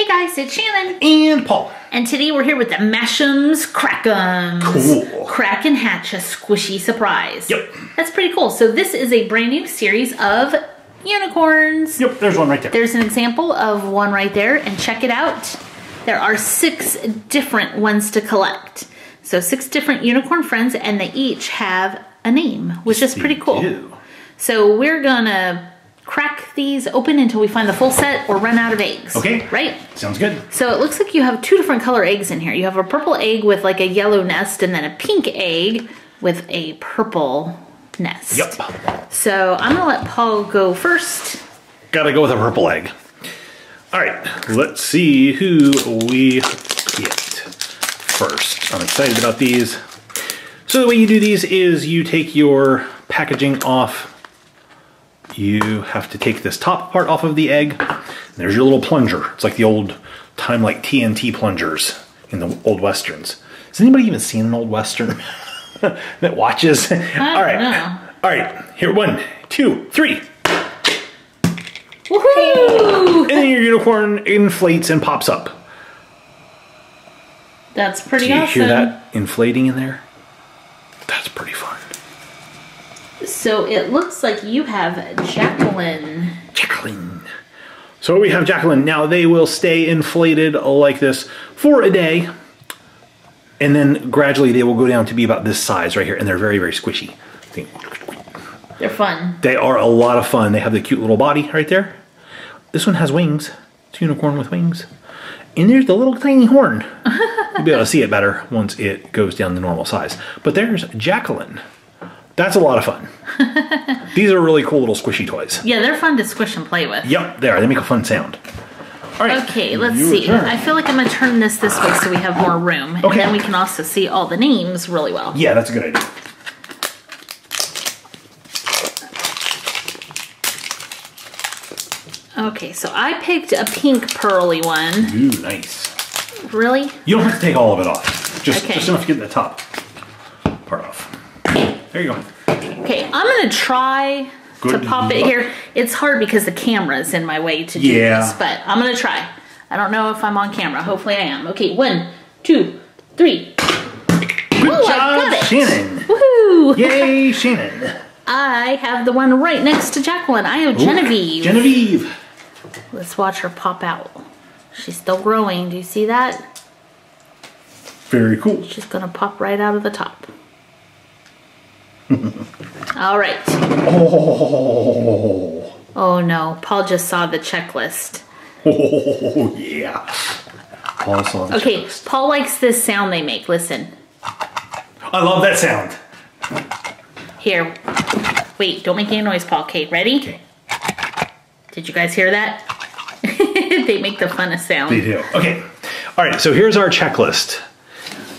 Hey guys, it's Shannon. And Paul. And today we're here with the Mashems Crack'ems. Cool. Crack and Hatch a Squishy Surprise. Yep. That's pretty cool. So this is a brand new series of unicorns. Yep, there's one right there. There's an example of one right there, and check it out. There are 6 different ones to collect. So 6 different unicorn friends, and they each have a name, which is pretty cool. So we're gonna crack these open until we find the full set or run out of eggs. Okay. Right? Sounds good. So it looks like you have 2 different color eggs in here. You have a purple egg with like a yellow nest, and then a pink egg with a purple nest. Yep. So I'm gonna let Paul go first. Gotta go with a purple egg. All right, let's see who we get first. I'm excited about these. So the way you do these is you take your packaging off. You have to take this top part off of the egg. There's your little plunger. It's like the old time, like TNT plungers in the old westerns. Has anybody even seen an old western that watches? All right. Here, 1, 2, 3. Woohoo! And then your unicorn inflates and pops up. That's pretty awesome. Do you hear that inflating in there? That's pretty fun. So it looks like you have Jacqueline. Jacqueline. So we have Jacqueline. Now they will stay inflated like this for a day. And then gradually they will go down to be about this size right here. And they're very, very squishy. They're fun. They are a lot of fun. They have the cute little body right there. This one has wings. It's a unicorn with wings. And there's the little tiny horn. You'll be able to see it better once it goes down to normal size. But there's Jacqueline. That's a lot of fun. These are really cool little squishy toys. Yeah, they're fun to squish and play with. Yep, they are. They make a fun sound. All right. Okay, let's see. Turn. I feel like I'm going to turn this way so we have more room. Okay. And then we can also see all the names really well. Yeah, that's a good idea. Okay, so I picked a pink pearly one. Ooh, nice. Really? You don't have to take all of it off. Just enough to get the top part off. There you go. Okay, I'm going to try to pop it here. It's hard because the camera's in my way to do this, but I'm going to try. I don't know if I'm on camera. Hopefully I am. Okay, 1, 2, 3. Good job, I got it. Shannon. Woohoo! Yay, Shannon. I have the one right next to Jacqueline. I have Genevieve. Genevieve. Let's watch her pop out. She's still growing. Do you see that? Very cool. She's going to pop right out of the top. All right. Oh. Oh no. Paul just saw the checklist. Oh yeah. Paul saw the checklist. Paul likes this sound they make. Listen. I love that sound. Here. Wait, don't make any noise, Paul. Okay, ready? Okay. Did you guys hear that? They make the funnest sound. They do. Okay. All right, so here's our checklist.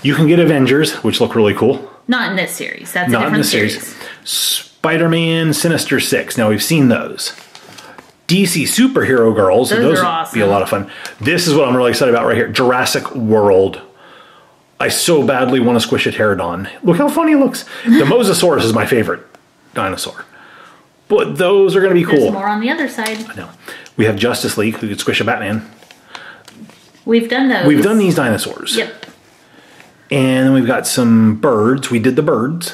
You can get Avengers, which look really cool. Not in this series. That's not a different series. Spider-Man, Sinister Six. Now we've seen those. DC Superhero Girls. Those would be a lot of fun. This is what I'm really excited about right here. Jurassic World. I so badly want to squish a pterodon. Look how funny it looks. The Mosasaurus is my favorite dinosaur. But those are going to be cool. There's more on the other side. I know. We have Justice League, who could squish a Batman. We've done those. We've done these dinosaurs. Yep. And then we've got some birds. We did the birds.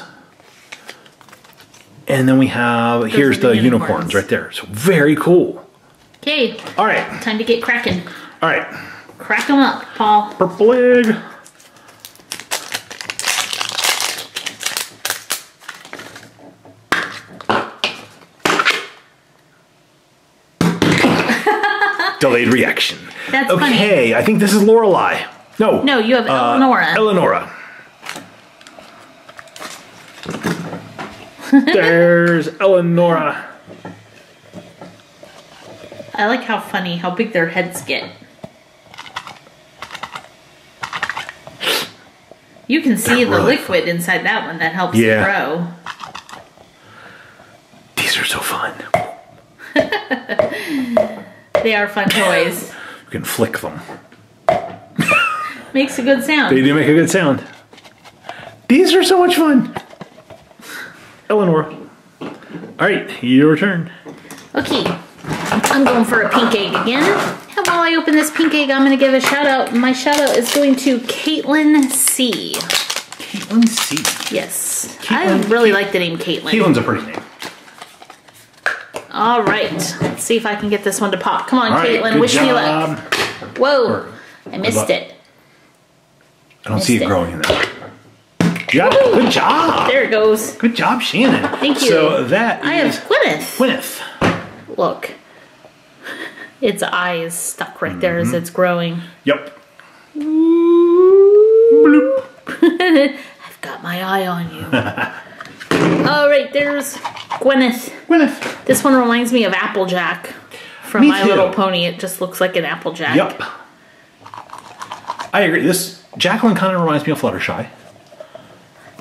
And then we have, here's the unicorns right there. So very cool. Okay. All right. Time to get cracking. All right. Crack them up, Paul. Purple egg. Delayed reaction. That's funny. Okay, I think this is Lorelei. No. No, you have Eleonora. Eleonora. There's Eleonora. I like how funny, how big their heads get. You can see the liquid inside that one that helps it grow. These are so fun. They are fun toys. You can flick them. Makes a good sound. They do make a good sound. These are so much fun. Eleonora. All right, your turn. Okay, I'm going for a pink egg again. And while I open this pink egg, I'm going to give a shout out. My shout out is going to Caitlin C. Caitlin C? Yes. Caitlin, I really like the name Caitlin. Caitlin's a pretty name. All right. Let's see if I can get this one to pop. Come on, right, Caitlin. Wish me luck. Whoa. I missed it. I don't see it growing in there. Job. Good job. There it goes. Good job, Shannon. Thank you. So that I have Gwyneth. Gwyneth. Look. Its eye is stuck right there as it's growing. Yep. Bloop. I've got my eye on you. All right, there's Gwyneth. Gwyneth. This one reminds me of Applejack from My Little Pony. It just looks like an Applejack. Yep. I agree. This Jacqueline kind of reminds me of Fluttershy.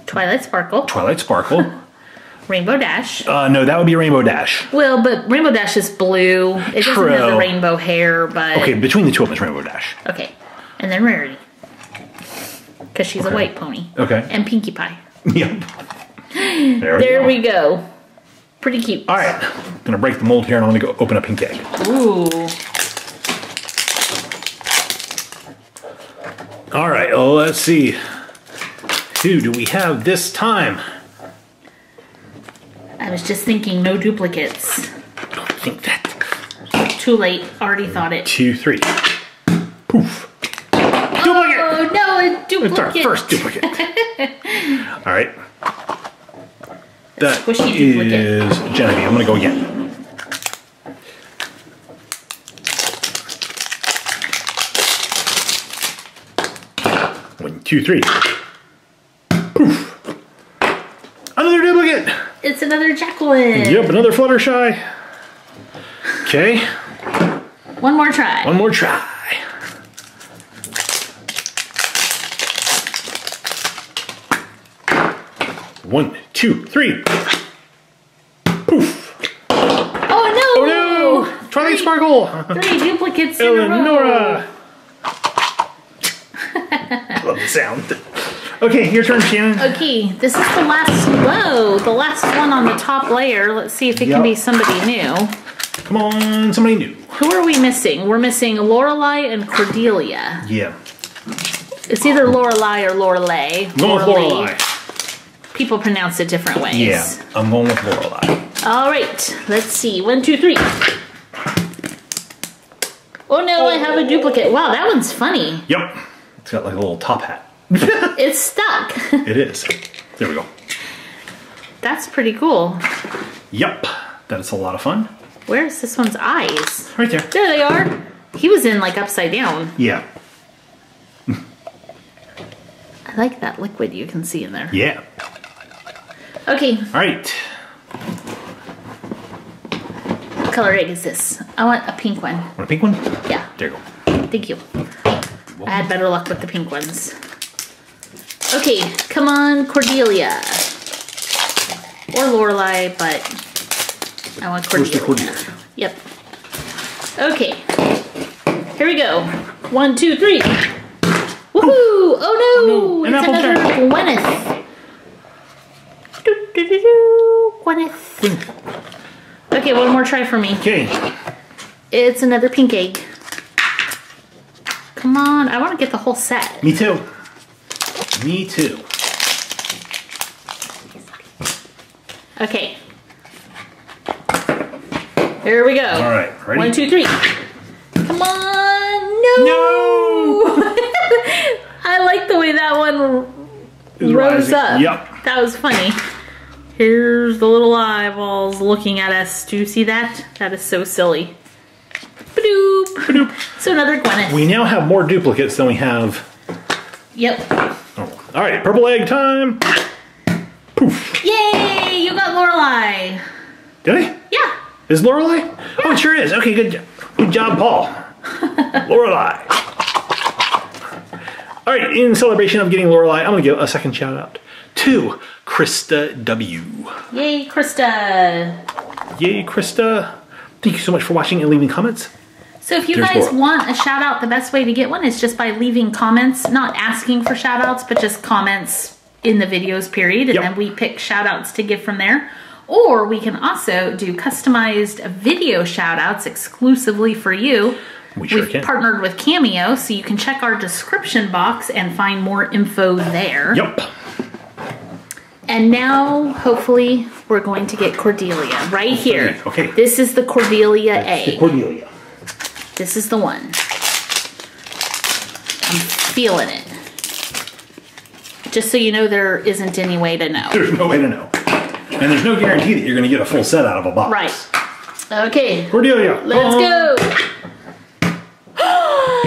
Twilight Sparkle. Twilight Sparkle. Rainbow Dash. No, that would be Rainbow Dash. Well, but Rainbow Dash is blue. It doesn't have the rainbow hair, but... Okay, between the two of them is Rainbow Dash. Okay. And then Rarity. Because she's a white pony. Okay. And Pinkie Pie. Yep. There we go. Pretty cute. All right. I'm going to break the mold here, and I'm going to go open a pink egg. Ooh. All right. Oh, let's see. Who do we have this time? I was just thinking, no duplicates. I don't think that. Too late. Already thought it. 2, 3. Poof. Duplicate! Oh, no, a duplicate. It's our first duplicate. All right. That is Genevieve. I'm going to go again. One, two, three. Poof. Another duplicate. It's another Jacqueline. Yep, another Fluttershy. Okay. One more try. One more try. One, two, three. Poof. Oh no! Oh no! Twilight Sparkle. 3 duplicates in Eleonora. A row. Love the sound. Okay, your turn, Shannon. Okay, this is the last, whoa, the last one on the top layer. Let's see if it can be somebody new. Come on, somebody new. Who are we missing? We're missing Lorelei and Cordelia. Yeah. It's either Lorelei or Lorelei. I'm going with Lorelei. People pronounce it different ways. Yeah, I'm going with Lorelei. All right, let's see. 1, 2, 3. Oh, no, I have a duplicate. Wow, that one's funny. Yep. It's got like a little top hat. It's stuck. It is. There we go. That's pretty cool. Yep. That is a lot of fun. Where's this one's eyes? Right there. There they are. He was in like upside down. Yeah. I like that liquid you can see in there. Yeah. Okay. All right. What color egg is this? I want a pink one. Want a pink one? Yeah. There you go. Thank you. Well, I had better luck with the pink ones. Okay, come on, Cordelia. Or Lorelei, but I want Cordelia. Yep. Okay. Here we go. 1, 2, 3. Woohoo! Oh no! It's another Gwyneth. Do, do, do, do. Gwyneth. Okay, one more try for me. Okay. It's another pink egg. Come on, I want to get the whole set. Me too. Me too. Okay. Here we go. All right, ready? 1, 2, 3. Come on! No! No! I like the way that one rose up. Yep. That was funny. Here's the little eyeballs looking at us. Do you see that? That is so silly. Ba-doop. Ba-doop. So another Gwyneth. We now have more duplicates than we have. Yep. Oh. All right, purple egg time. Poof. Yay, you got Lorelei. Did I? Yeah. Is Lorelei? Yeah. Oh, it sure is. Okay, good job. Good job, Paul. Lorelei. All right, in celebration of getting Lorelei, I'm going to give a second shout out to Krista W. Yay, Krista. Yay, Krista. Thank you so much for watching and leaving comments. So if you guys want a shout out, the best way to get one is just by leaving comments, not asking for shout outs, but just comments in the videos period. And then we pick shout outs to give from there. Or we can also do customized video shout outs exclusively for you. We've partnered with Cameo, so you can check our description box and find more info there. Yep. And now, hopefully, we're going to get Cordelia right here. Okay. This is the Cordelia egg. The Cordelia. This is the one. I'm feeling it. Just so you know, there isn't any way to know. There's no way to know. And there's no guarantee that you're going to get a full set out of a box. Right. Okay. Cordelia. Let's go.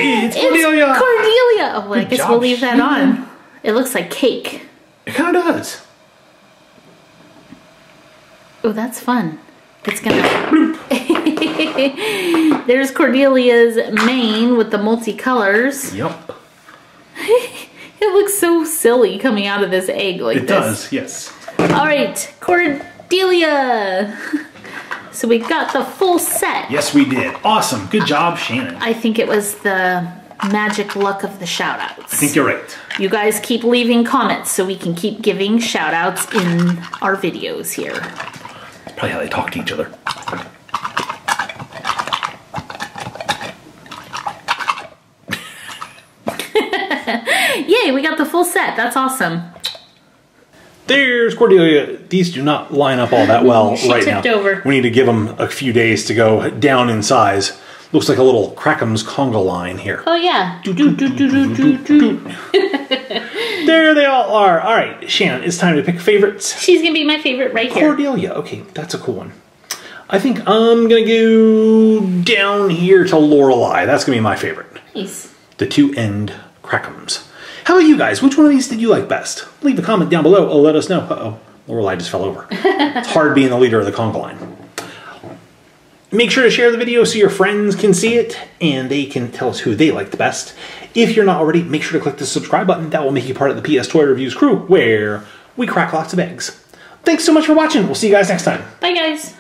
It's Cordelia. It's Cordelia. Oh, well, I guess we'll leave that on. It looks like cake. It kind of does. Oh, that's fun. It's gonna... There's Cordelia's mane with the multicolors. Yep. It looks so silly coming out of this egg like this. It does, yes. All right, Cordelia. So we got the full set. Yes, we did. Awesome. Good job, Shannon. I think it was the magic luck of the shout-outs. I think you're right. You guys keep leaving comments so we can keep giving shout-outs in our videos here. That's probably how they talk to each other. Yay, we got the full set. That's awesome. There's Cordelia. These do not line up all that well right now. She tipped over. We need to give them a few days to go down in size. Looks like a little Crack'ems conga line here. Oh, yeah. There they all are. All right, Shannon, it's time to pick favorites. She's going to be my favorite right here. Cordelia. Okay, that's a cool one. I think I'm going to go down here to Lorelei. That's going to be my favorite. Nice. The two-end Crack'ems. How about you guys? Which one of these did you like best? Leave a comment down below. Let us know. Uh-oh. Lorelei just fell over. It's hard being the leader of the conga line. Make sure to share the video so your friends can see it and they can tell us who they like the best. If you're not already, make sure to click the subscribe button. That will make you part of the PS Toy Reviews crew where we crack lots of eggs. Thanks so much for watching. We'll see you guys next time. Bye, guys.